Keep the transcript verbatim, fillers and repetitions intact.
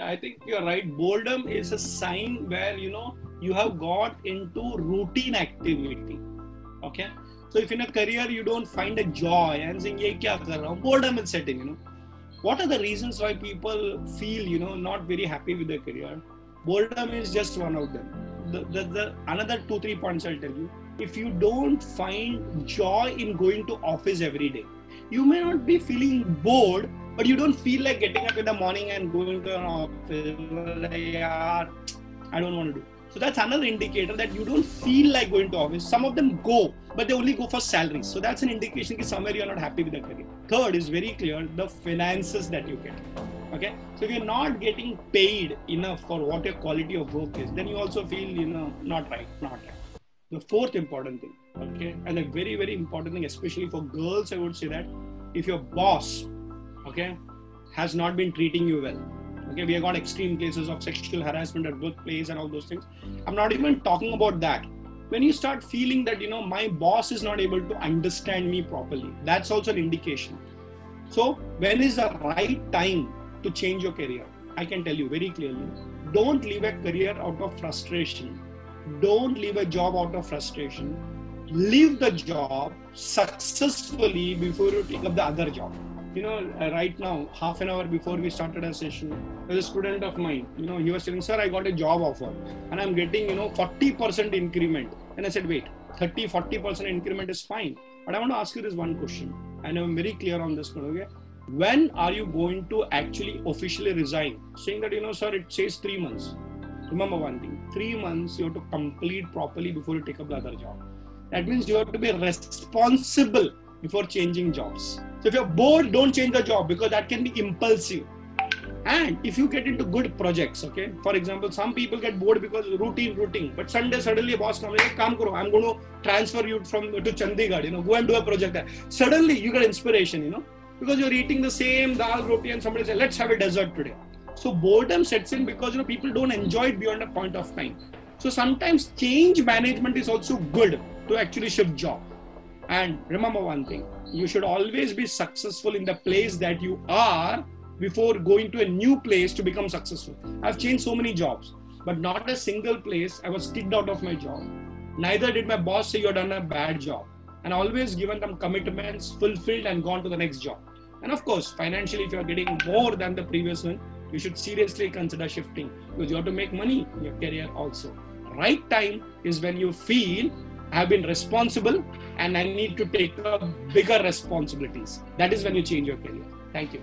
Yeah, I think you're right. Boredom is a sign where, you know, you have got into routine activity. Okay. So if in a career you don't find a joy and saying, "Ye kya kar raha hu?" Boredom will set in, you know. What are the reasons why people feel, you know, not very happy with their career? Boredom is just one of them. The, the, the another two, three points I'll tell you. If you don't find joy in going to office every day, you may not be feeling bored, but you don't feel like getting up in the morning and going to an office. Like, yaar, I don't want to do. So that's another indicator that you don't feel like going to office. Some of them go, but they only go for salaries. So that's an indication that somewhere you're not happy with the career. Third is very clear, the finances that you get. Okay. So if you're not getting paid enough for what your quality of work is, then you also feel, you know, not right, not right. The fourth important thing, okay, and a very, very important thing, especially for girls, I would say that if your boss, okay, has not been treating you well. Okay, we have got extreme cases of sexual harassment at workplace and all those things. I'm not even talking about that. When you start feeling that, you know, my boss is not able to understand me properly, that's also an indication. So when is the right time to change your career? I can tell you very clearly, don't leave a career out of frustration. Don't leave a job out of frustration. Leave the job successfully before you take up the other job. You know, right now, half an hour before we started our session, there's a student of mine, you know, he was saying, "Sir, I got a job offer and I'm getting, you know, forty percent increment." And I said, wait, thirty, forty percent increment is fine. But I want to ask you this one question, and I'm very clear on this one, okay? When are you going to actually officially resign? Saying that, you know, "Sir, it says three months. Remember one thing, three months you have to complete properly before you take up the other job. That means you have to be responsible before changing jobs. So if you're bored, don't change the job, because that can be impulsive. And if you get into good projects, okay, for example, some people get bored because routine, routine, but Sunday suddenly a boss comes and says, "Kaam karo, I'm going to transfer you from to Chandigarh, you know, go and do a project there." Suddenly you get inspiration, you know, because you're eating the same dal roti and somebody says, "Let's have a dessert today." So boredom sets in because, you know, people don't enjoy it beyond a point of time. So sometimes change management is also good to actually shift job. And remember one thing, you should always be successful in the place that you are before going to a new place to become successful. I've changed so many jobs, but not a single place I was kicked out of my job. Neither did my boss say you've done a bad job. And always given them commitments, fulfilled and gone to the next job. And of course, financially, if you're getting more than the previous one, you should seriously consider shifting, because you have to make money in your career also. Right time is when you feel, "I've been responsible and I need to take up bigger responsibilities." That is when you change your career. Thank you.